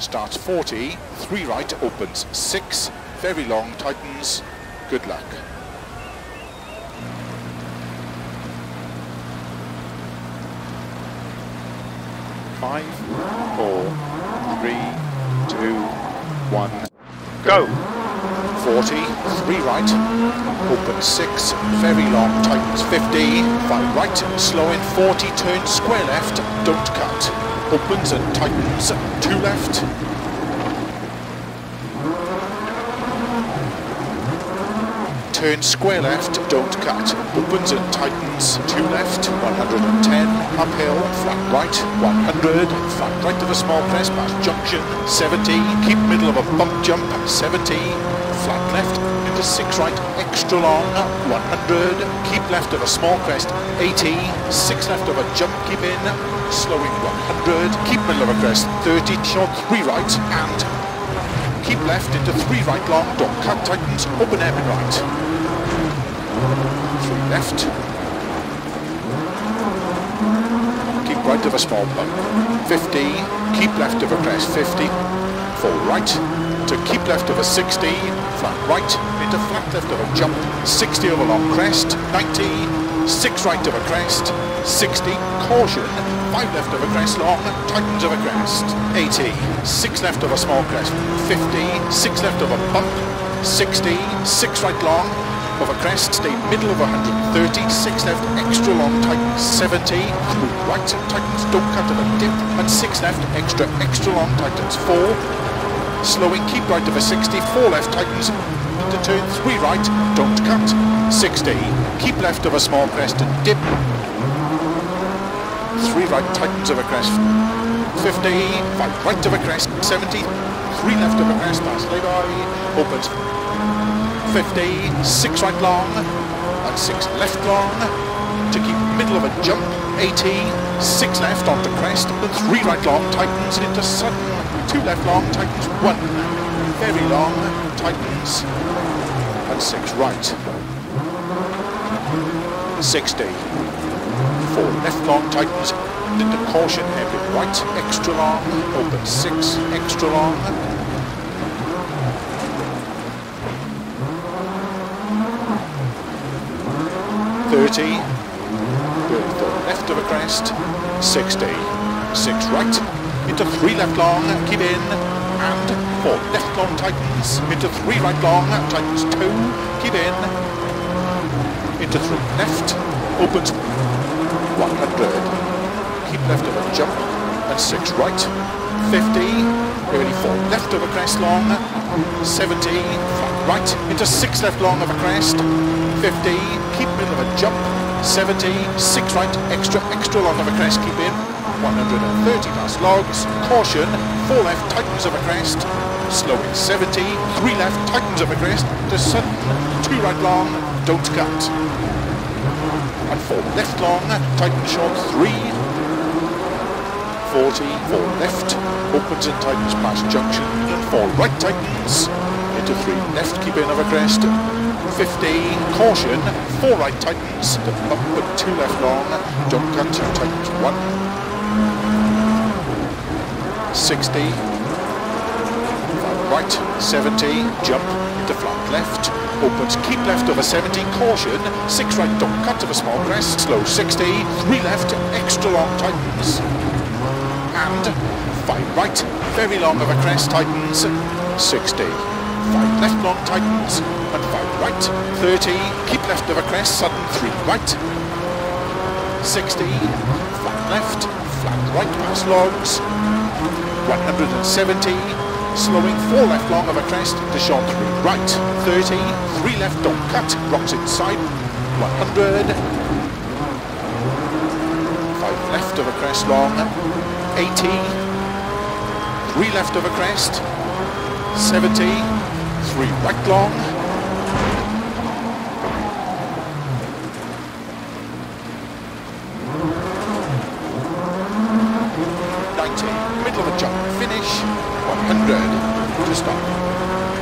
starts 40, 3 right, opens 6, very long, tightens, good luck. Five, four, three, two, one, go. 40, 3 right, open 6, very long, tightens 50, 5 right, slow in 40, turn square left, don't cut, opens and tightens, 2 left, 10 square left, don't cut, opens and tightens, 2 left, 110, uphill, flat right, 100, flat right to the small press, past junction, 70, keep middle of a bump jump, 70, flat left, into 6 right, extra long, 100, keep left of a small crest, 80, 6 left of a jump, keep in, slowing 100, keep middle of a crest, 30, short 3 right, and keep left into 3 right long, don't cut, tightens, open air and right. 3 left, keep right of a small bump, 50, keep left of a crest, 50, 4 right, to keep left of a 60, flat right, into flat left of a jump, 60 over long crest, 90, 6 right of a crest, 60, caution, 5 left of a crest long, tightens of a crest, 80, 6 left of a small crest, 50, 6 left of a bump, 60, 6 right long, of a crest, stay middle of 130, 6 left, extra long, tightens 70, through right, tightens, don't cut of a dip, and 6 left, extra long, tightens 4, slowing, keep right of a 60, 4 left, tightens, into turn 3 right, don't cut, 60, keep left of a small crest and dip, 3 right, tightens of a crest, 50, 5 right of a crest, 70, 3 left of a crest, past lay-by, opens, 50, 6 right long, and 6 left long, to keep middle of a jump, 80, 6 left onto crest, and 3 right long, tightens into sudden, 2 left long, tightens 1, very long, tightens, and 6 right, 60, 4 left long, tightens, into caution, every right, extra long, open 6, extra long, 30, with the left of a crest, 60, 6 right, into 3 left long, keep in, and 4 left long tightens, into 3 right long, tightens 2, keep in, into 3 left, opens 100, keep left of a jump, and 6 right, 50, early 4 left of a crest long, 70, flat right, into 6 left long of a crest, 50, keep middle of a jump, 70, 6 right, extra long of a crest, keep in, 130 past logs, caution, 4 left, tightens of a crest, slow in 70, 3 left, tightens of a crest, to sudden, 2 right long, don't cut, and 4 left long, tighten short, 3, 40, 4 left, opens and tightens past junction, and 4 right tightens, into 3 left, keep in of a crest, 50, caution, 4 right tightens, the bump with 2 left long, don't cut, tightens 1, 60, 5 right, 70, jump, into flat left, opens, keep left over 70, caution, 6 right, don't cut to the small crest, slow 60, 3 left, extra long tightens, and 5 right, very long of a crest tightens, 60, 5 left long tightens, and 5 right, 30, keep left of a crest, sudden 3 right, 60, flat right past logs, 170, slowing 4 left long of a crest, to short 3 right, 30, 3 left, don't cut, rocks inside, 100, 5 left of a crest long, 80, 3 left of a crest, 70, 3 right long, 90, middle of a jump, finish, 100, to stop.